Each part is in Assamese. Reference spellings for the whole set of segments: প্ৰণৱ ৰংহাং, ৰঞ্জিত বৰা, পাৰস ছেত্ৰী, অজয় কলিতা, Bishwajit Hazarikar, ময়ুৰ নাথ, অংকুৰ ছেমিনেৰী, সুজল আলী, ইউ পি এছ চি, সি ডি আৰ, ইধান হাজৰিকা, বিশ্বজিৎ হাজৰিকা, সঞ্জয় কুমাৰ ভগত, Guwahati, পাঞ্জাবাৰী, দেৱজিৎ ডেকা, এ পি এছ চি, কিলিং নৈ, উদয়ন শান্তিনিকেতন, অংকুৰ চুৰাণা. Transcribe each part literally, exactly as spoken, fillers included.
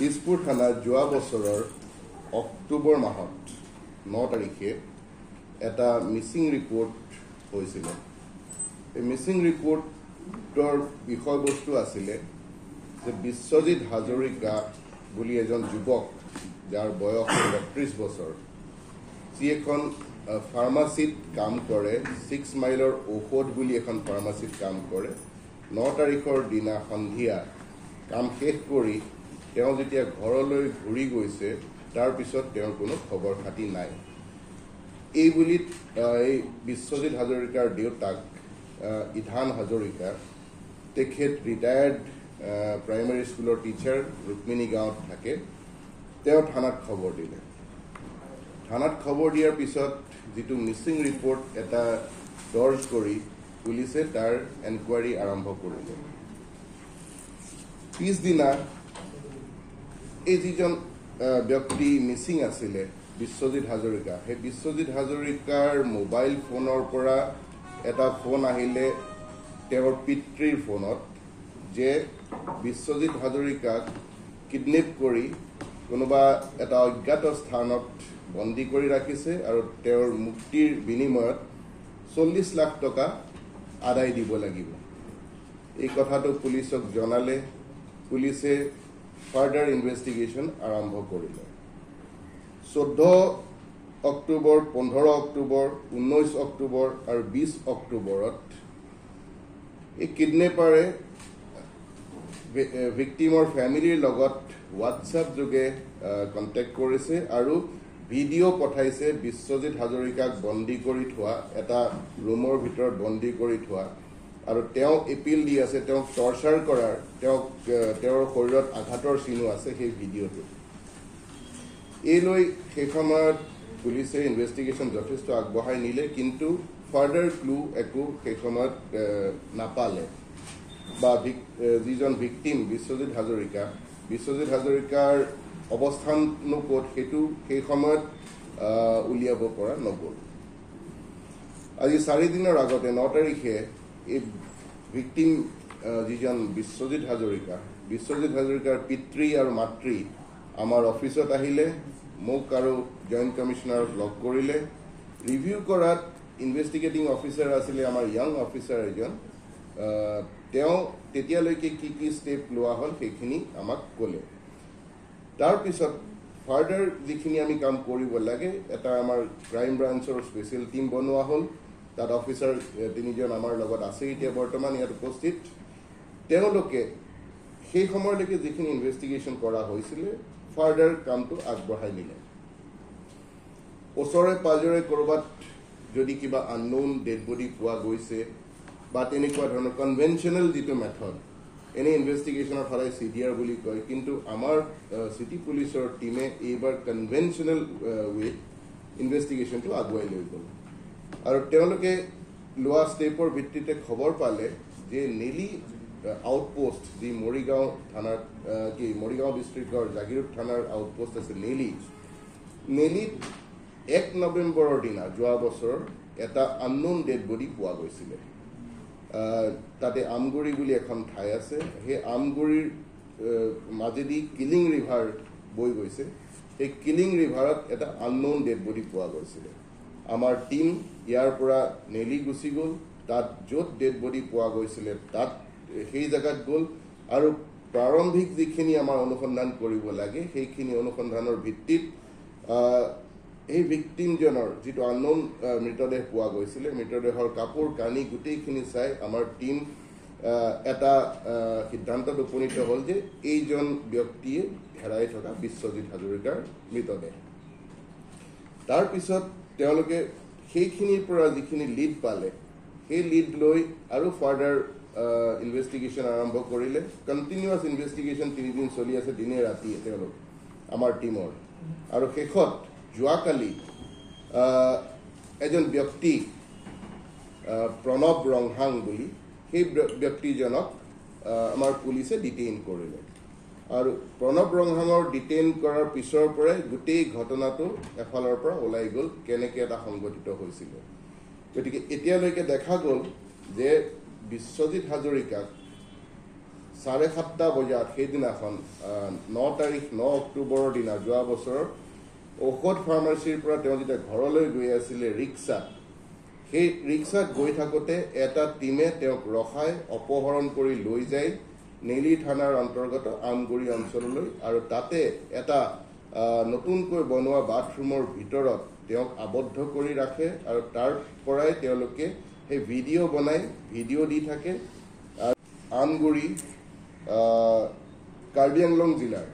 তেজপুৰ থানা যোৱা বছৰৰ অক্টোবৰ মাহত ন তাৰিখে এটা মিসিং ৰিপৰ্ট হৈছিল। এই মিসিং ৰিপৰ্টৰ বিষয়বস্তু আছিল যে বিশ্বজিৎ হাজৰিকা বুলি এজন যুৱক, যাৰ বয়স একত্ৰিশ বছৰ, যি এখন ফাৰ্মাচিত কাম কৰে, ছিক্স মাইলৰ ঔষধ বুলি এখন ফাৰ্মাচিত কাম কৰে। ন তাৰিখৰ দিনা সন্ধিয়া কাম শেষ কৰি তেওঁ যেতিয়া ঘৰলৈ ঘূৰি গৈছে, তাৰপিছত তেওঁৰ কোনো খবৰ খাতি নাই। এই বুলি এই বিশ্বজিৎ হাজৰিকাৰ দেউতাক ইধান হাজৰিকা, তেখেত ৰিটায়াৰ্ড প্ৰাইমাৰী স্কুলৰ টিচাৰ, ৰুক্মিণী গাঁৱত থাকে, তেওঁ থানাত খবৰ দিলে। থানাত খবৰ দিয়াৰ পিছত যিটো মিচিং ৰিপৰ্ট এটা দৰ্জ কৰি পুলিচে তাৰ এনকুৱাৰী আৰম্ভ কৰিলে। পিছদিনা এই যিজন ব্যক্তি মিচিং আছিলে বিশ্বজিৎ হাজৰিকা, সেই বিশ্বজিৎ হাজৰিকাৰ মোবাইল ফোনৰ পৰা এটা ফোন আহিলে তেওঁৰ পিতৃৰ ফোনত, যে বিশ্বজিৎ হাজৰিকাক কিডনেপ কৰি কোনোবা এটা অজ্ঞাত স্থানত বন্দী কৰি ৰাখিছে আৰু তেওঁৰ মুক্তিৰ বিনিময়ত চল্লিছ লাখ টকা আদায় দিব লাগিব। এই কথাটো পুলিচক জনালে। পুলিচে ফাৰ্ডাৰ ইনভেষ্টিগেশ্যন আৰম্ভ কৰিলে। চৈধ্য অক্টোবৰ, পোন্ধৰ অক্টোবৰ, ঊনৈছ অক্টোবৰ আৰু বিছ অক্টোবৰত এই কিডনেপাৰে ভিক্টিমৰ ফেমিলিৰ লগত হোৱাটছআপ যোগে কণ্টেক্ট কৰিছে আৰু ভিডিঅ' পঠাইছে বিশ্বজিৎ হাজৰিকাক বন্দী কৰি থোৱা, এটা ৰুমৰ ভিতৰত বন্দী কৰি থোৱা, আৰু তেওঁ এপিল দি আছে, তেওঁক টৰ্চাৰ কৰাৰ, তেওঁক তেওঁৰ শৰীৰত আঘাতৰ চিনো আছে সেই ভিডিঅ'টো। এই লৈ সেই সময়ত পুলিচে ইনভেষ্টিগেশ্যন যথেষ্ট আগবঢ়াই নিলে, কিন্তু ফাৰ্ডাৰ ক্লু একো সেই সময়ত নাপালে। বা যিজন ভিক্টিম বিশ্বজিৎ হাজৰিকা, বিশ্বজিৎ হাজৰিকাৰ অৱস্থানো ক'ত সেইটো সেই সময়ত উলিয়াব পৰা নগ'ল। আজি চাৰিদিনৰ আগতে ন তাৰিখে এই ভিক্টিম যিজন বিশ্বজিৎ হাজৰিকা, বিশ্বজিৎ হাজৰিকাৰ পিতৃ আৰু মাতৃ আমাৰ অফিচত আহিলে, মোক আৰু জইণ্ট কমিশ্যনাৰক লগ কৰিলে। ৰিভিউ কৰাত ইনভেষ্টিগেটিং অফিচাৰ আছিলে আমাৰ য়াং অফিচাৰ এজন, তেওঁ তেতিয়ালৈকে কি কি ষ্টেপ লোৱা হ'ল সেইখিনি আমাক ক'লে। তাৰপিছত ফাৰ্ডাৰ যিখিনি আমি কাম কৰিব লাগে, এটা আমাৰ ক্ৰাইম ব্ৰাঞ্চৰ স্পেচিয়েল টিম বনোৱা হ'ল। তাত অফিচাৰ তিনিজন আমাৰ লগত আছে এতিয়া বৰ্তমান ইয়াত উপস্থিত। তেওঁলোকে সেই সময়লৈকে যিখিনি ইনভেষ্টিগেশ্যন কৰা হৈছিলে ফাৰ্ডাৰ কামটো আগবঢ়াই নিলে। ওচৰে পাঁজৰে ক'ৰবাত যদি কিবা আননোন ডেড বডি পোৱা গৈছে বা তেনেকুৱা ধৰণৰ কনভেনশ্যনেল যিটো মেথড, এনেই ইনভেষ্টিগেশ্যনৰ সদায় চি ডি আৰ বুলি কয়, কিন্তু আমাৰ চিটি পুলিচৰ টিমে এইবাৰ কনভেনশ্যনেল ৱেত ইনভেষ্টিগেশ্যনটো আগুৱাই লৈ গ'ল। আৰু তেওঁলোকে লোৱা ষ্টেপৰ ভিত্তিতে খবৰ পালে যে নেলি আউটপোষ্ট, যি মৰিগাঁও থানাৰ কি মৰিগাঁও ডিষ্ট্ৰিক্টৰ জাগিৰোড থানাৰ আউটপোষ্ট আছে নেলি, নেলিত এক নৱেম্বৰৰ দিনা যোৱা বছৰ এটা আননোন ডেড বডি পোৱা গৈছিলে। তাতে আমগুৰি বুলি এখন ঠাই আছে, সেই আমগুৰিৰ মাজেদি কিলিং ৰিভাৰ বৈ গৈছে, সেই কিলিং ৰিভাৰত এটা আননোন ডেড বডি পোৱা গৈছিলে। আমাৰ টিম ইয়াৰ পৰা নেলি গুচি গ'ল, তাত য'ত ডেড বডি পোৱা গৈছিলে তাত সেই জেগাত গ'ল আৰু প্ৰাৰম্ভিক যিখিনি আমাৰ অনুসন্ধান কৰিব লাগে সেইখিনি অনুসন্ধানৰ ভিত্তিত এই ভিক্টিমজনৰ যিটো আননোন মৃতদেহ পোৱা গৈছিলে, মৃতদেহৰ কাপোৰ কানি গোটেইখিনি চাই আমাৰ টিম এটা সিদ্ধান্তত উপনীত হ'ল যে এইজন ব্যক্তিয়ে হেৰাই থকা বিশ্বজিৎ হাজৰিকাৰ মৃতদেহ। তাৰপিছত তেওঁলোকে সেইখিনিৰ পৰা যিখিনি লিড পালে সেই লিড লৈ আৰু ফাৰ্ডাৰ ইনভেষ্টিগেশ্যন আৰম্ভ কৰিলে। কণ্টিনিউৱাছ ইনভেষ্টিগেশ্যন তিনিদিন চলি আছে, দিনে ৰাতিয়ে তেওঁলোক আমাৰ টিমৰ। আৰু শেষত যোৱাকালি এজন ব্যক্তি প্ৰণৱ ৰংহাং বুলি, সেই ব্যক্তিজনক আমাৰ পুলিচে ডিটেইন কৰিলে। আৰু প্ৰণৱ ৰংহাঙৰ ডিটেইন কৰাৰ পিছৰ পৰাই গোটেই ঘটনাটো এফালৰ পৰা ওলাই গ'ল, কেনেকৈ এটা সংঘটিত হৈছিলে। গতিকে এতিয়ালৈকে দেখা গ'ল যে বিশ্বজিৎ হাজৰিকাক চাৰে সাতটা বজাত সেইদিনাখন ন তাৰিখ ন অক্টোবৰৰ দিনা যোৱা বছৰ ঔষধ ফাৰ্মাসীৰ পৰা তেওঁ যেতিয়া ঘৰলৈ গৈ আছিলে ৰিক্সা সেই ৰিক্সাত গৈ থাকোতে এটা টিমে তেওঁক ৰখাই অপহৰণ কৰি লৈ যায় নেলি থানাৰ অন্তৰ্গত আমগুৰি অঞ্চললৈ আৰু তাতে এটা নতুনকৈ বনোৱা বাথৰুমৰ ভিতৰত তেওঁক আবদ্ধ কৰি ৰাখে আৰু তাৰ পৰাই তেওঁলোকে সেই ভিডিঅ' বনাই ভিডিঅ' দি থাকে আমগুৰি কাৰ্বি আংলং জিলাৰ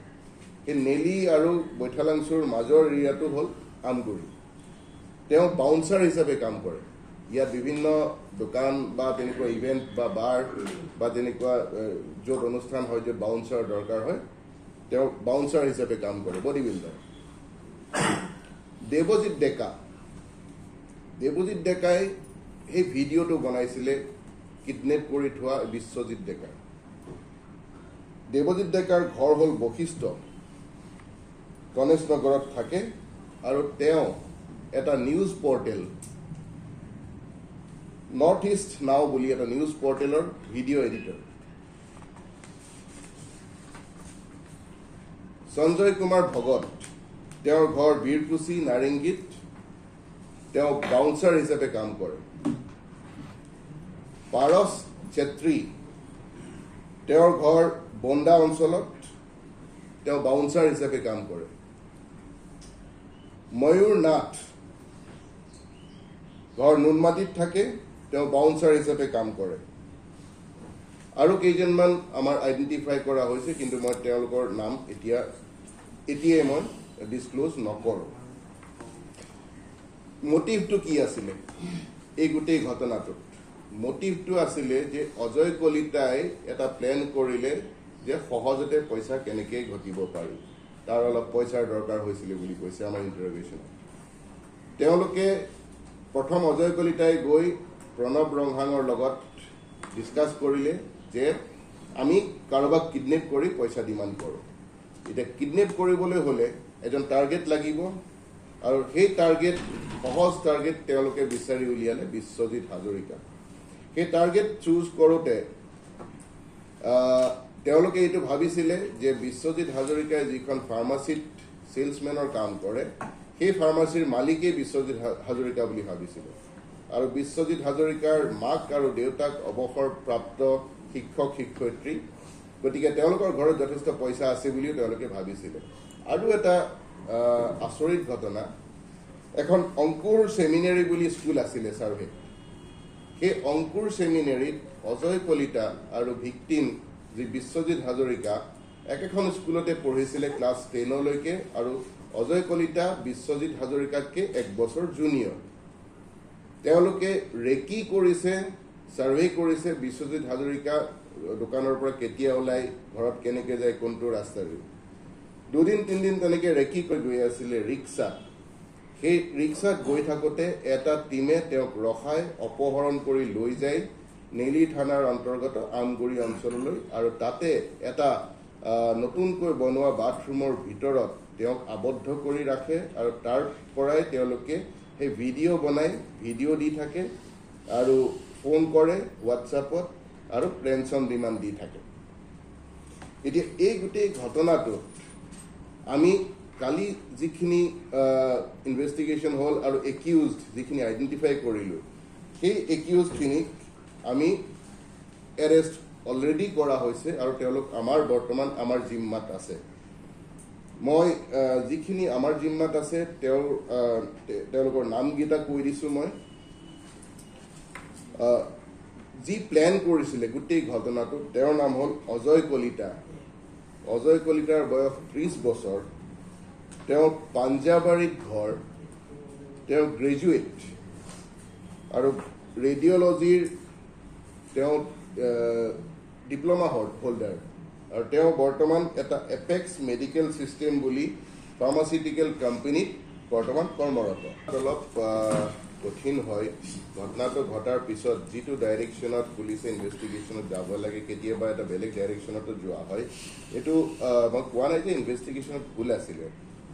এই নেলি আৰু বৈঠালাংচুৰ মাজৰ এৰিয়াটো হ'ল আমগুৰি। তেওঁ বাউন্সাৰ হিচাপে কাম কৰে। ইয়াত বিভিন্ন দোকান বা তেনেকুৱা ইভেণ্ট বা বাৰ বা তেনেকুৱা য'ত অনুষ্ঠান হয় য'ত বাউন্সাৰ দৰকাৰ হয় তেওঁ বাউন্সাৰ হিচাপে কাম কৰে, বডি বিল্ডাৰ। দেৱজিৎ ডেকা দেৱজিৎ ডেকাই সেই ভিডিঅ'টো বনাইছিলে কিডনেপ কৰি থোৱা বিশ্বজিৎ ডেকাৰ। দেৱজিৎ ডেকাৰ ঘৰ হ'ল বশিষ্ঠ গণেশ নগৰত থাকে আৰু তেওঁ এটা নিউজ পৰ্টেল নৰ্থ ইষ্ট নাও বুলি এটা নিউজ পৰ্টেলৰ ভিডিঅ' এডিটৰ। সঞ্জয় কুমাৰ ভগত তেওঁৰ ঘৰ বীৰকুছি নাৰেংগীত, তেওঁ বাউন্সাৰ হিচাপে কাম কৰে। পাৰস ছেত্ৰী তেওঁৰ ঘৰ বন্দা অঞ্চলত, তেওঁ বাউন্সাৰ হিচাপে কাম কৰে। ময়ুৰ নাথ ঘৰ নুনমাটিত থাকে, তেওঁ বাউন্সাৰ হিচাপে কাম কৰে। আৰু কেইজনমান আমাৰ আইডেণ্টিফাই কৰা হৈছে কিন্তু মই তেওঁলোকৰ নাম এতিয়া এতিয়াই মই ডিছক্ল'জ নকৰোঁ। মটিভটো কি আছিলে এই গোটেই ঘটনাটোত? মটিভটো আছিলে যে অজয় কলিতাই এটা প্লেন কৰিলে যে সহজতে পইচা কেনেকৈ ঘটিব পাৰি, তাৰ অলপ পইচাৰ দৰকাৰ হৈছিলে বুলি কৈছে আমাৰ ইণ্টাৰভিউশ্যনত। তেওঁলোকে প্ৰথম অজয় কলিতাই গৈ প্ৰণৱ ৰংহাঙৰ লগত ডিছকাছ কৰিলে যে আমি কাৰোবাক কিডনেপ কৰি পইচা ডিমাণ্ড কৰোঁ। এতিয়া কিডনেপ কৰিবলৈ হ'লে এজন টাৰ্গেট লাগিব আৰু সেই টাৰ্গেট সহজ টাৰ্গেট তেওঁলোকে বিচাৰি উলিয়ালে বিশ্বজিৎ হাজৰিকা। সেই টাৰ্গেট চুজ কৰোঁতে তেওঁলোকে এইটো ভাবিছিলে যে বিশ্বজিৎ হাজৰিকাই যিখন ফাৰ্মাচীত চেলছমেনৰ কাম কৰে সেই ফাৰ্মাচীৰ মালিকেই বিশ্বজিৎ হাজৰিকা বুলি ভাবিছিলে আৰু বিশ্বজিৎ হাজৰিকাৰ মাক আৰু দেউতাক অৱসৰপ্ৰাপ্ত শিক্ষক শিক্ষয়িত্ৰী, গতিকে তেওঁলোকৰ ঘৰত যথেষ্ট পইচা আছে বুলিও তেওঁলোকে ভাবিছিলে। আৰু এটা আচৰিত ঘটনা, এখন অংকুৰ ছেমিনেৰী বুলি স্কুল আছিলে ছাৰ্ভে, সেই অংকুৰ ছেমিনেৰীত অজয় কলিতা আৰু ভিক্টিম যি বিশ্বজিৎ হাজৰিকা একেখন স্কুলতে পঢ়িছিলে ক্লাছ টেনলৈকে আৰু অজয় কলিতা বিশ্বজিৎ হাজৰিকাতকৈ এক বছৰ জুনিয়ৰ। তেওঁলোকে ৰেকি কৰিছে, ছাৰ্ভে কৰিছে বিশ্বজিৎ হাজৰিকা দোকানৰ পৰা কেতিয়া ওলাই ঘৰত কেনেকৈ যায় কোনটো ৰাস্তাৰে, দুদিন তিনিদিন তেনেকৈ ৰেকি কৰি গৈ আছিলে ৰিক্সা। সেই ৰিক্সাত গৈ থাকোঁতে এটা টিমে তেওঁক ৰখাই অপহৰণ কৰি লৈ যায় নেলি থানাৰ অন্তৰ্গত আমগুৰি অঞ্চললৈ আৰু তাতে এটা নতুনকৈ বনোৱা বাথৰুমৰ ভিতৰত তেওঁক আবদ্ধ কৰি ৰাখে আৰু তাৰ পৰাই তেওঁলোকে সেই ভিডিঅ' বনাই ভিডিঅ' দি থাকে আৰু ফোন কৰে হোৱাটছআপত আৰু পেঞ্চন ডিমাণ্ড দি থাকে। এতিয়া এই গোটেই ঘটনাটো আমি কালি যিখিনি ইনভেষ্টিগেশ্যন হ'ল আৰু একিউজড যিখিনি আইডেণ্টিফাই কৰিলোঁ সেই একিউজখিনিক আমি এৰেষ্ট অলৰেডি কৰা হৈছে আৰু তেওঁলোক আমাৰ বৰ্তমান আমাৰ জিম্মাত আছে। মই যিখিনি আমাৰ জিম্মাত আছে তেওঁৰ তেওঁলোকৰ নামকেইটা কৈ দিছোঁ। মই যি প্লেন কৰিছিলে গোটেই ঘটনাটো তেওঁৰ নাম হ'ল অজয় কলিতা। অজয় কলিতাৰ বয়স ত্ৰিছ বছৰ, তেওঁ পাঞ্জাবাৰীত ঘৰ, তেওঁ গ্ৰেজুৱেট আৰু ৰেডিঅ'লজিৰ তেওঁ ডিপ্ল'মা হোল্ডাৰ আৰু তেওঁ বৰ্তমান এটা এপেক্স মেডিকেল ছিষ্টেম বুলি ফাৰ্মাচিউটিকেল কোম্পানীত বৰ্তমান কৰ্মৰত। অলপ কঠিন হয় ঘটনাটো ঘটাৰ পিছত যিটো ডাইৰেকশ্যনত পুলিচে ইনভেষ্টিগেশ্যনত যাব লাগে কেতিয়াবা এটা বেলেগ ডাইৰেকশ্যনতো যোৱা হয়। এইটো মই কোৱা নাই যে ইনভেষ্টিগেশ্যনত ভুল আছিলে,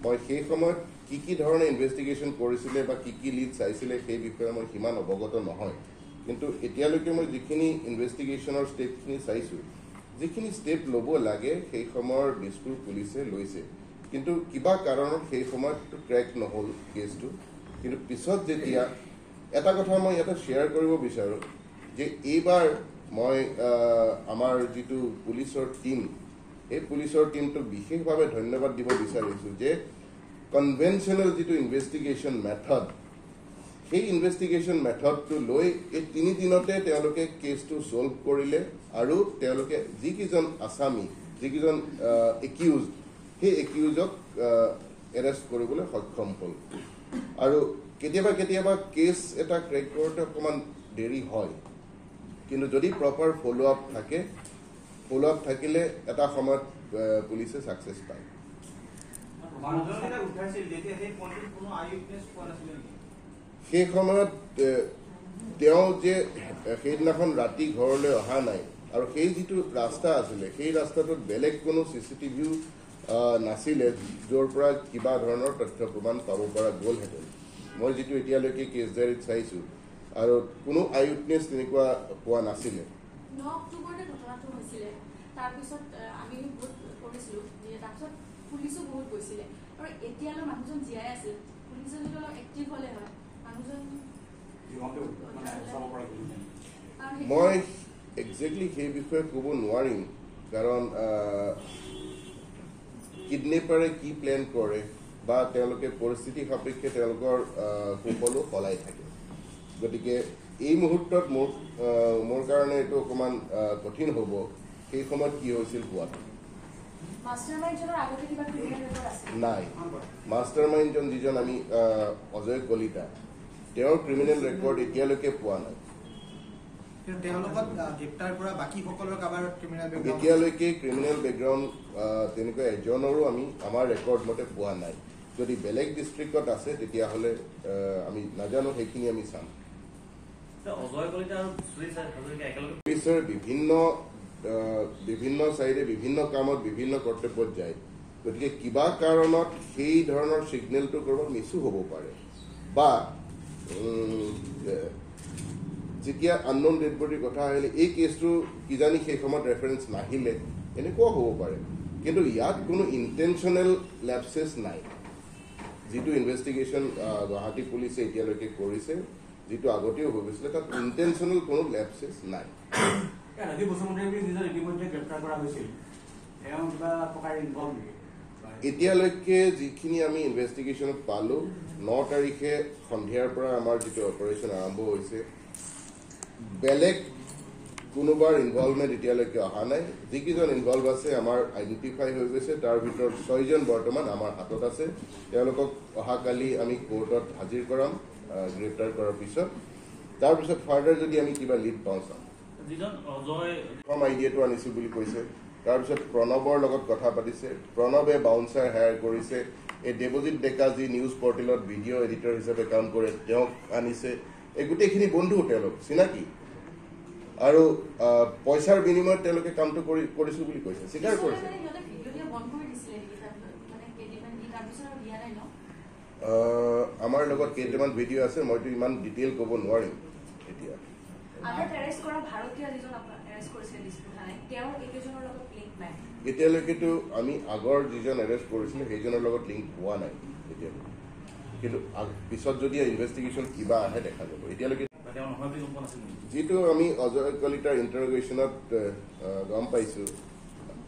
মই সেই সময়ত কি কি ধৰণে ইনভেষ্টিগেশ্যন কৰিছিলে বা কি কি লিড চাইছিলে সেই বিষয়ে মই সিমান অৱগত নহয়, কিন্তু এতিয়ালৈকে মই যিখিনি ইনভেষ্টিগেশ্যনৰ ষ্টেপখিনি চাইছোঁ যিখিনি স্টেপ লব লাগে সেই সময়ৰ ডিসপুৰ পুলিচে লৈছে কিন্তু কিবা কাৰণত সেই সময়টো ক্ৰেক নহল কেছটো কিন্তু পিছত যেতিয়া এটা কথা মই এটা শেয়াৰ কৰিব বিচাৰো যে এইবাৰ মই আমাৰ যেটো পুলিচৰ টিম এই পুলিচৰ টিমটো বিশেষভাৱে ধন্যবাদ দিব বিচাৰিছো যে কনভেনশনাল যেটো ইনভেস্টিগেশন মেথড এই ইনভেস্টিগেশন মেথডটো লৈ এই তিনি দিনতে তেওঁলোকে কেছটো সলভ কৰিলে আৰু তেওঁলোকে যিকিজন আসামি যিকিজন একিউজ হে একিউজক এৰেষ্ট কৰিবলৈ সক্ষম হ'ল আৰু কেতিয়াবা কেতিয়াবা কেছ এটা ক্ৰেক কৰোতে অকমান দেৰি হয় কিন্তু যদি প্ৰপাৰ ফলো আপ থাকে ফলো আপ থাকিলে এটা সময়ত পুলিচে সাকসেস পায় মানদণ্ডে উঠাইছিল যেতিয়া সেই পণ্ডিত কোনো আইউনেস কৰা আছিল সেই সময়ত তেওঁ যে সেইদিনাখন ৰাতি ঘৰলৈ অহা নাই আৰু সেই যিটো ৰাস্তা আছিল সেই ৰাস্তাটোত বেলেগ কোনো সিসিটিভি নাছিলে যৰ পৰা কিবা ধৰণৰ তথ্য প্ৰমাণ পাব পৰা গ'ল হেতেন মই যেটো এতিয়ালৈকে কেছ ডায়েৰীত চাইছো আৰু কোনো আইউটনেছ তেনেকুৱা পোৱা নাছিলে ন অক্টোবৰত ঘটনাটো হৈছিল তাৰ পিছত আমি বহুত কৰিছিলো যে তাৰপিছত পুলিচো বহুত গৈছিল আৰু এতিয়ালৈ মানুহজন জিয়াই আছিল পুলিচে যদিও এক্টিভ হ'লে হয় মই এক্সেক্টলি সেই বিষয়ে ক'ব নোৱাৰিম কাৰণ কিডনেপাৰে কি প্লেন কৰে বা তেওঁলোকে পৰিস্থিতি সাপেক্ষে তেওঁলোকৰ কুফলো সলাই থাকে গতিকে এই মুহূৰ্তত মোৰ মোৰ কাৰণে এটো অকমান কঠিন হ'ব সেই সময়ত কি হৈছিল কোৱাটো মাস্টাৰমাইন্ডৰ আগতে কিবা ক্ৰিমিনেল ৰেকৰ্ড আছে নাই মাস্টাৰমাইন্ডজন যিজন আমি অজয় কলিতা তেও ক্ৰিমিনাল ৰেকৰ্ড এতিয়ালৈকে পোৱা নাই কিন্তু তেওঁলোকক গ্ৰেপ্তাৰ কৰা বাকি সকলৰ কাবাৰ ক্ৰিমিনাল ব্যাকগ্ৰাউণ্ড এতিয়ালৈকে ক্ৰিমিনাল ব্যাকগ্ৰাউণ্ড তেনেকৈ এজনৰো আমি আমাৰ ৰেকৰ্ড মতে পোৱা নাই যদি বেলেগ ডিস্ট্ৰিক্টত আছে তেতিয়া হলে আমি নাজানো সেইখিনি আমি চাম তে অজয় কলিতা আৰু শ্ৰী স্যাৰ হাজৰিকা একেলগে স্যাৰ বিভিন্ন বিভিন্ন সাইডে বিভিন্ন কামত বিভিন্ন কৰ্তব্যত যায় গতিকে কিবা কাৰণত সেই ধৰণৰ সিগনেলটো কৰব মিছু হ'ব পাৰে বা যেতিয়া আননোন ডেড বডিৰ কথা আহিলে এই কেছটো কিজানি সেই সময়ত ৰেফাৰেন্স নাহিলে এনেকুৱা হ'ব পাৰে কিন্তু ইয়াত কোনো ইণ্টেনশ্যনেল লেপছেছ নাই যিটো ইনভেষ্টিগেশ্যন গুৱাহাটী পুলিচে এতিয়ালৈকে কৰিছে যিটো আগতেও হৈছিলে তাত ইণ্টেনশ্যনেল কোনো লেপছেছ নাই এতিয়ালৈকে যিখিনি আমি ইনভেষ্টিগেশ্যনত পালো ন তাৰিখে সন্ধিয়াৰ পৰা আমাৰ যেটো অপাৰেশন আৰম্ভ হৈছে বেলেগ কোনোবাৰ ইনভলভমেণ্ট এতিয়ালৈকে অহা নাই যিকিজন ইনভলভ আছে আমাৰ আইডেন্টিফাই হৈ গৈছে তাৰ ভিতৰত ছয়জন বৰ্তমান আমাৰ হাতত আছে তেওঁলোকক অহাকালি আমি কোৰ্টত হাজিৰ কৰাম গ্ৰেপ্তাৰ কৰাৰ পিছত তাৰ পিছত ফাৰ্ডাৰ যদি আমি কিবা লিড পাওঁ চাম যিজন অজয় ফ্ৰম আইডিয়াটো আনিছিল বুলি কৈছে তাৰ পিছত প্ৰণৱৰ লগত কথা পাতিছে প্ৰণৱে বাউন্সাৰ হায়াৰ কৰিছে এই দেৱজিৎ ডেকা যি নিউজ পৰ্টেলত ভিডিঅ' এডিটৰ হিচাপে কাম কৰে তেওঁক আনিছে এই গোটেইখিনি বন্ধু তেওঁলোক চিনাকি আৰু পইচাৰ বিনিময়ত তেওঁলোকে কামটো কৰি কৰিছো বুলি কৈছে স্বীকাৰ কৰিছে আমাৰ লগত কেইটামান ভিডিঅ' আছে মইতো ইমান ডিটেইল ক'ব নোৱাৰিম এতিয়া এতিয়ালৈকেতো আমি আগৰ যিজন এৰেষ্ট কৰিছিলো সেইজনৰ লগত লিংক পোৱা নাই এতিয়ালৈকে কিন্তু পিছত যদি ইনভেষ্টিগেশ্যন কিবা আহে দেখা যাব এতিয়ালৈকে যিটো আমি অজয় কলিতাৰ ইণ্টাৰগেশ্যনত গম পাইছো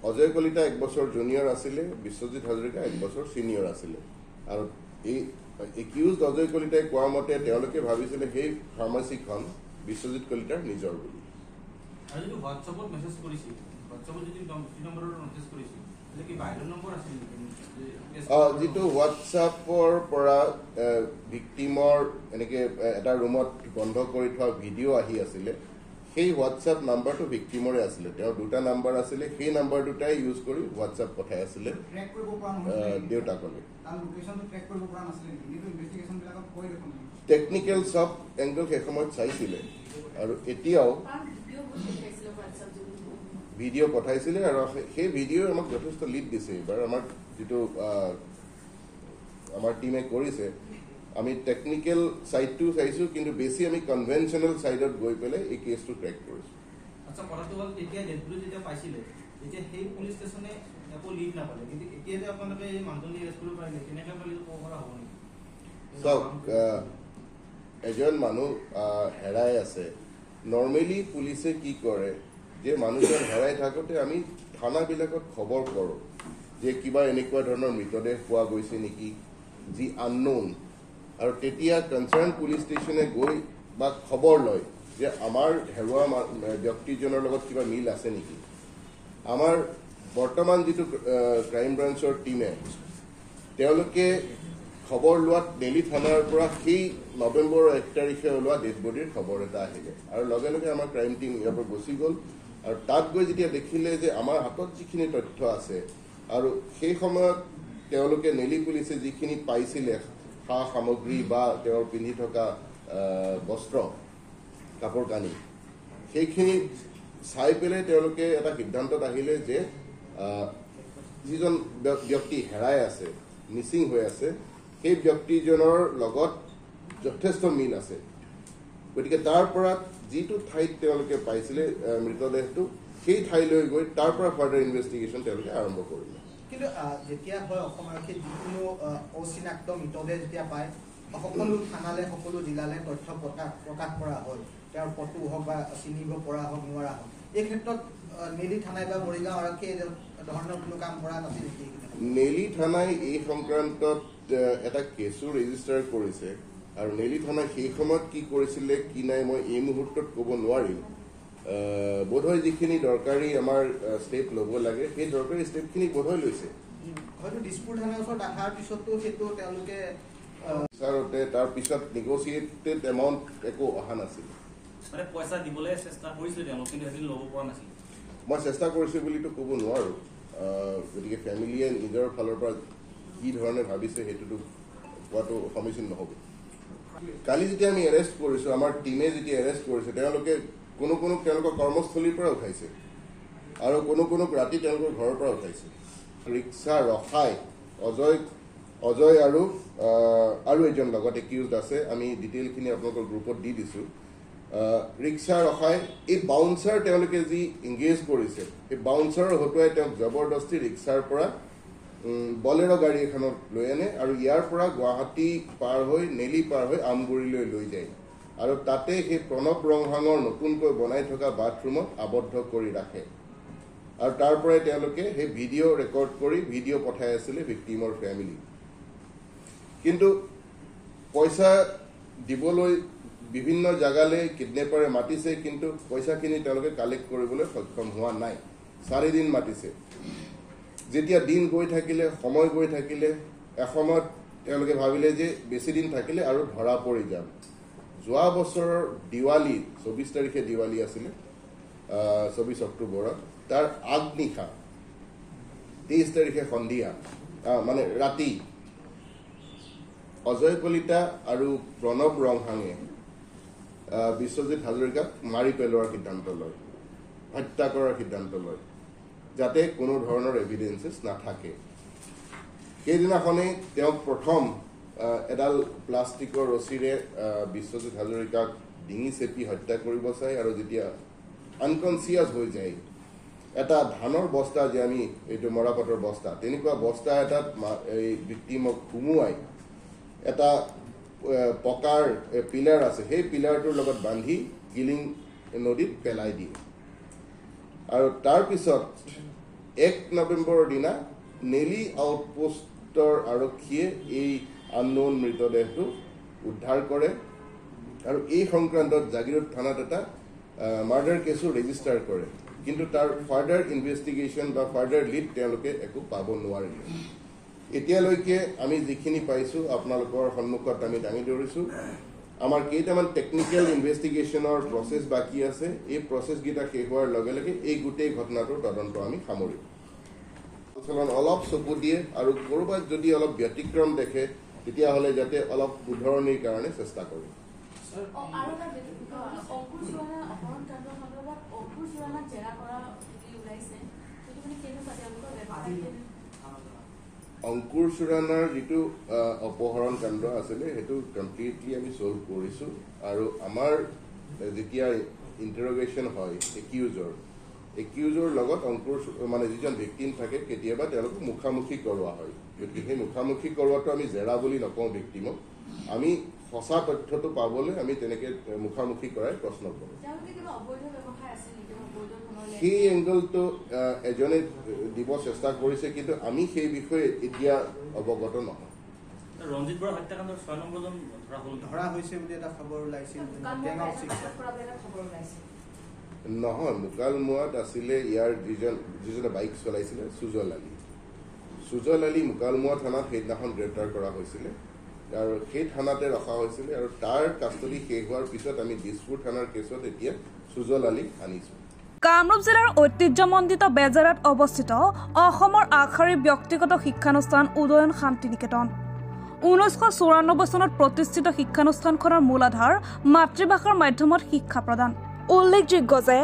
অজয় কলিতা এক বছৰ জুনিয়ৰ আছিলে বিশ্বজিৎ হাজৰিকা এক বছৰ ছিনিয়ৰ আছিলে আৰু এই একিউজ অজয় কলিতাই কোৱা মতে তেওঁলোকে ভাবিছিলে সেই ফাৰ্মাচীখন বিশ্বজিৎ কলিতাৰ নিজৰ বুলি যিটো হোৱাটছআপৰ পৰা ভিক্টিমৰ এনেকে এটা ৰুমত বন্ধ কৰি থোৱা ভিডিঅ' আহি আছিলে সেই হোৱাটছআপ নাম্বাৰটো ভিক্টিমৰে আছিলে তেওঁ দুটা নাম্বাৰ আছিলে সেই নাম্বাৰ দুটাই ইউজ কৰি হোৱাটছআপ পঠাই আছিলে দেউতাকলৈ টেকনিকেল চব এংগল সেই সময়ত চাইছিলে আৰু এতিয়াও ভিডিঅ' পঠাইছিলে আৰু সেই ভিডিঅ'ই আমাক যথেষ্ট লিড দিছে এইবাৰ আমাৰ যিটো আমাৰ টিমে কৰিছে আমি টেকনিকেল সাইডটো চাইছো কিন্তু বেছি আমি কনভেনশনাল সাইডত গৈ পেলাই এই কেছটো ট্ৰেক কৰিছো আচ্ছা পৰটো হ'ল তেতিয়া ডেটটো যেতিয়া পাইছিলে police station leave So, এজন মানুহ হেৰাই আছে নৰমালি পুলিশে কি কৰে যে মানুহজন হেৰাই থাকতে আমি থানা বিলাকত খবৰ কৰো যে কিবা এনেকুৱা ধৰণৰ মৃতদেহ পোৱা গৈছে নেকি জি আননোন আৰু তেতিয়া কনসাৰ্ন পুলিশ ষ্টেচনে গৈ বা খবৰ লয় যে আমাৰ হেৰুৱা ব্যক্তিজনৰ লগত কিবা মিল আছে নেকি আমাৰ বৰ্তমান যেটো ক্ৰাইম ব্ৰাঞ্চৰ টিমে তেওঁলোকে খবৰ লোৱাত নেলি থানাৰ পৰা কি নৱেম্বৰ এক তাৰিখে ওলোৱা ডেড বডিৰ খবৰ এটা আহিলে আৰু লগে লগে আমাৰ ক্ৰাইম টিম ইয়াৰপৰ গছি গল আৰু তাত গৈ যেতিয়া দেখিলে যে আমাৰ হাতত যিখিনি তথ্য আছে আৰু সেই সময়ত তেওঁলোকে নেলি পুলিশে যিখিনি পাইছিলে খা সামগ্ৰী বা তেওঁৰ পিন্ধি থকা বস্ত্ৰ কাপোৰ কানি সেইখিনি চাই পেলে তেওঁলোকে এটা সিদ্ধান্তত আহিলে যে যিজন ব্যক্তি হেৰাই আছে মিসিং হৈ আছে এই ব্যক্তিজনৰ লগত যথেষ্ট মিল আছে গতিকে তাৰ পৰা যেটো ঠাইত তেওঁলোকে পাইছিলে মৃতদেহটো সেই ঠাইলৈ গৈ তাৰ পৰা ফাৰ্ডাৰ ইনভেষ্টিগেচন তেওঁলোকে আৰম্ভ কৰিলে কিন্তু যেতিয়া হয় অসমাৰকে যিকোনো অচিনাক্ত মৃতদেহ যেতিয়া পায় সকলো থানালে সকলো জিলালে তথ্য প্ৰকাশ কৰা হয় তাৰ পটু হওক বা চিনিব পৰা হওক নোৱাৰা হওক এই ক্ষেত্ৰত নেলি থানাই বা মৰিগাঁও আৰক্ষী ধৰণৰ কোনো কাম কৰা নাছিল নেলি থানাই এই সংক্ৰান্তত এটা কেছৰ ৰেজিষ্টাৰ কৰিছে আৰু নেলি থানা সেই সময়ত কি কৰিছিলে কি নাই মই এই মুহূৰ্তত ক'ব নোৱাৰিম বোধহয় যিখিনি দৰকাৰী আমাৰ ষ্টেপ ল'ব লাগে সেই দৰকাৰী ষ্টেপখিনি বোধহয় লৈছে হয়তো দিছপুৰ থানাৰ ওচৰত আহাৰ পিছতো সেইটো তেওঁলোকে বিচাৰতে তাৰ পিছত নেগোচিয়েটেড এমাউণ্ট একো অহা নাছিল মানে পইচা দিবলৈ চেষ্টা কৰিছিল তেওঁলোকে কিন্তু ল'ব পৰা নাছিল মই চেষ্টা কৰিছোঁ বুলিতো ক'ব নোৱাৰো গতিকে ফ্যামিলিয়ে নিজৰ ফালৰ পৰা কি ধৰণে ভাবিছে হেতুটো কোৱাটো সমিচিন নহ'ব কালি যেতিয়া আমি এৰেষ্ট কৰিছো আমাৰ টিমে যেতিয়া এৰেষ্ট কৰিছে তেওঁলোকে কোনো কোনো তেওঁলোকৰ কৰ্মস্থলীৰ পৰা উঠাইছে আৰু কোনো কোনো ৰাতি তেওঁলোকৰ ঘৰৰ পৰা উঠাইছে ৰিক্সা ৰখাই অজয় অজয় আৰু আৰু এজন লগত একিউজড আছে আমি ডিটেইলখিনি আপোনালোকৰ গ্ৰুপত দি দিছো ৰিক্সা ৰখাই এই বাউন্সাৰ তেওঁলোকে যি এংগেজ কৰিছে এই বাউন্সাৰৰ হতুৱাই তেওঁক জবৰদস্তি ৰিক্সাৰ পৰা বলেৰ গাড়ী এখনত লৈ আনে আৰু ইয়াৰ পৰা গুৱাহাটী পাৰ হৈ নেলি পাৰ হৈ আমগুৰিলৈ লৈ যায় আৰু তাতে সেই প্ৰণৱ ৰংহাঙৰ নতুনকৈ বনাই থকা বাথৰুমত আবদ্ধ কৰি ৰাখে আৰু তাৰ পৰাই তেওঁলোকে সেই ভিডিঅ' ৰেকৰ্ড কৰি ভিডিঅ' পঠাই আছিলে ভিক্টিমৰ ফ্যামিলি কিন্তু পইচা দিবলৈ বিভিন্ন জাগালে কিডনেপাৰে মাতিছে কিন্তু পইচাখিনি তেওঁলোকে কালেক্ট কৰিবলৈ সক্ষম হোৱা নাই চাৰিদিন মাতিছে যেতিয়া দিন গৈ থাকিলে সময় গৈ থাকিলে এসময়ত তেওঁলোকে ভাবিলে যে বেছি দিন থাকিলে আৰু ধৰা পৰি যাম যোৱা বছৰৰ দিৱালী চৌবিশ তাৰিখে দিৱালী আছিল চৌবিশ অক্টোবৰত তাৰ আগনিশা তেইশ তাৰিখে সন্ধিয়া মানে ৰাতি অজয় কলিতা আৰু প্ৰণৱ ৰংহাঙে বিশ্বজিৎ হাজৰিকাক মাৰি পেলোৱাৰ সিদ্ধান্ত লয় হত্যা কৰাৰ সিদ্ধান্ত লয় যাতে কোনো ধৰণৰ এভিডেন্সেস নাথাকে সেইদিনাখনে তেওঁ প্ৰথম এডাল প্লাষ্টিকৰ ৰছিৰে বিশ্বজিৎ হাজৰিকাক ডিঙি চেপি হত্যা কৰিব চাই আৰু যেতিয়া আনকনচিয়াছ হৈ যায় এটা ধানৰ বস্তা যে আমি এইটো মৰাপাটৰ বস্তা তেনেকুৱা বস্তা এটাত এই ভিক্টিমক সুমুৱাই এটা পকাৰ পিলাৰ আছে সেই পিলাৰটোৰ লগত বান্ধি গিলিং নদীত পেলাই দিয়ে আৰু তাৰ পিছত এক নৱেম্বৰৰ দিনা নেলি আউটপোষ্টৰ আৰক্ষীয়ে এই আননোন মৃতদেহটো উদ্ধাৰ কৰে আৰু এই সংক্ৰান্তত জাগিৰোড থানাত এটা মাৰ্ডাৰ কেছো ৰেজিষ্টাৰ কৰে কিন্তু তাৰ ফাৰ্ডাৰ ইনভেষ্টিগেশ্যন বা ফাৰ্ডাৰ লিড তেওঁলোকে একো পাব নোৱাৰিলে এতিয়ালৈকে আমি যিখিনি পাইছোঁ আপোনালোকৰ সন্মুখত আমি দাঙি ধৰিছোঁ আমাৰ কেইটামান টেকনিক্যাল ইনভেষ্টিগেশ্যনৰ প্ৰচেছ বাকী আছে এই প্ৰচেছ গিটা শেষ হোৱাৰ লগে লগে এই গোটেই ঘটনাটোৰ তদন্ত আমি সামৰিম চলন অলপ চকু দিয়ে আৰু কৰবাত যদি অলপ ব্যতিক্ৰম দেখে তেতিয়াহ'লে যাতে অলপ উদাহৰণীৰ কাৰণে চেষ্টা কৰে অংকুৰ চুৰাণাৰ যিটো অপহৰণ কাণ্ড আছিলে সেইটো কমপ্লিটলি আমি চল্ভ কৰিছোঁ আৰু আমাৰ যেতিয়া ইণ্টাৰগেশ্যন হয় একিউজৰ একিউজৰ লগত অংকুৰ মানে যিজন ভিকটিম থাকে কেতিয়াবা তেওঁলোক মুখামুখী কৰোৱা হয় গতিকে মুখামুখী কৰোৱাটো আমি জেৰা বুলি নকওঁ ভিকটিমক আমি ফসা তথ্যটো পাবলৈ আমি তেনেকে মুখামুখী কৰাৰ প্ৰশ্ন কৰোঁ যাওঁতে কিবা অবৈধ ব্যৱহাৰ আছে নেকি অবৈধ নহলে সেই এংগলটো এজনে দিব চেষ্টা কৰিছে কিন্তু আমি সেই বিষয়ে এতিয়া অৱগত নহয় ৰঞ্জিত বৰা হত্যাকাণ্ডৰ ছয় নম্বৰজন ধৰা হ'ল ধৰা হৈছে বুলি এটা খবৰ ওলাইছে টেঙা শিক্ষা খবৰ ওলাইছে নহয় মুকালমুৱাত আসিলে ইয়াৰ যিজন যিজনে বাইক চলাইছিল সুজল আলী সুজল আলী মুকালমুৱা থানাত সেইদিনাখন গ্ৰেপ্তাৰ কৰা হৈছিল আৰু সেই থানাতে ৰখা হৈছিল আৰু তাৰ কাষ্টডি শেষ হোৱাৰ পিছত আমি দিছপুৰ থানাৰ কেছত এতিয়া সুজল আলীক আনিছো কামৰূপ জিলাৰ ঐতিহ্যমণ্ডিত বেজাৰত অৱস্থিত অসমৰ আখৰি ব্যক্তিগত শিক্ষানুষ্ঠান উদয়ন শান্তিনিকেতন ঊনৈছশ চৌৰানব্বৈ চনত প্ৰতিষ্ঠিত শিক্ষানুষ্ঠানখনৰ মূলাধাৰ মাতৃভাষাৰ মাধ্যমত শিক্ষা প্ৰদান উল্লেখযোগ্য যে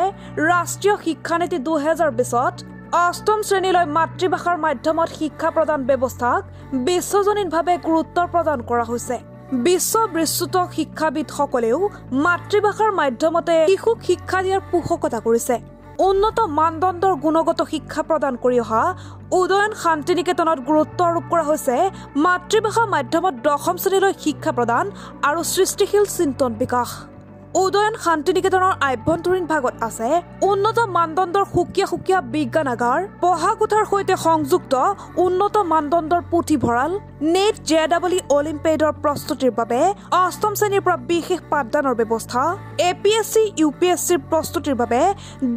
ৰাষ্ট্ৰীয় শিক্ষানীতি দুই হাজাৰ বিছত অষ্টম শ্ৰেণীলৈ মাতৃভাষাৰ মাধ্যমত শিক্ষা প্ৰদান ব্যৱস্থাক বিশ্বজনীনভাৱে গুৰুত্ব প্ৰদান কৰা হৈছে বিশ্ব বিস্তৃত শিক্ষাবিদসকলেও মাতৃভাষাৰ মাধ্যমতে শিশুক শিক্ষা দিয়াৰ পোষকতা কৰিছে উন্নত মানদণ্ডৰ গুণগত শিক্ষা প্ৰদান কৰি অহা উদয়ন শান্তিনিকেতনত গুৰুত্ব আৰোপ কৰা হৈছে মাতৃভাষা মাধ্যমত দশম শ্ৰেণীলৈ শিক্ষা প্ৰদান আৰু সৃষ্টিশীল চিন্তন বিকাশ উদয়ন শান্তিনিকেতনৰ আভ্যন্তৰীণ ভাগত আছে উন্নত মানদণ্ডৰ সুকীয়া সুকীয়া বিজ্ঞানাগাৰ পঢ়া কোঠাৰ সৈতে সংযুক্ত উন্নত মানদণ্ডৰ পুথিভঁৰাল নেট জে ডাবলি অলিম্পিয়াডৰ প্ৰস্তুতিৰ বাবে অষ্টম শ্ৰেণীৰ পৰা বিশেষ পাঠদানৰ ব্যৱস্থা এ পি এছ চি U P S চিৰ প্ৰস্তুতিৰ বাবে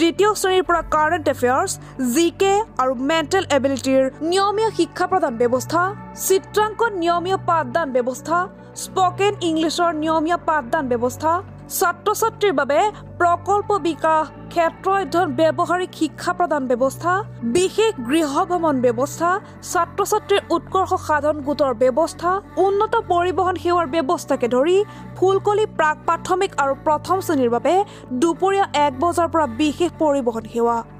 দ্বিতীয় শ্ৰেণীৰ পৰা কাৰেণ্ট এফেয়াৰ্ছ জি কে আৰু মেণ্টেল এবিলিটিৰ নিয়মীয়া শিক্ষা প্ৰদান ব্যৱস্থা চিত্ৰাংকন নিয়মীয়া পাঠদান ব্যৱস্থা স্পকেন ইংলিছৰ নিয়মীয়া পাঠদান ব্যৱস্থা ছাত্ৰ ছাত্ৰীৰ বাবে প্ৰকল্প বিকাশ ক্ষেত্ৰ অধ্যয়ন ব্যৱহাৰিক শিক্ষা প্ৰদান ব্যৱস্থা বিশেষ গৃহ ভ্ৰমণ ব্যৱস্থা ছাত্ৰ ছাত্ৰীৰ উৎকৰ্ষ সাধন গোটৰ ব্যৱস্থা উন্নত পৰিবহণ সেৱাৰ ব্যৱস্থাকে ধৰি ফুলকলি প্ৰাক প্ৰাথমিক আৰু প্ৰথম শ্ৰেণীৰ বাবে দুপৰীয়া এক বজাৰ পৰা বিশেষ পৰিবহণ সেৱা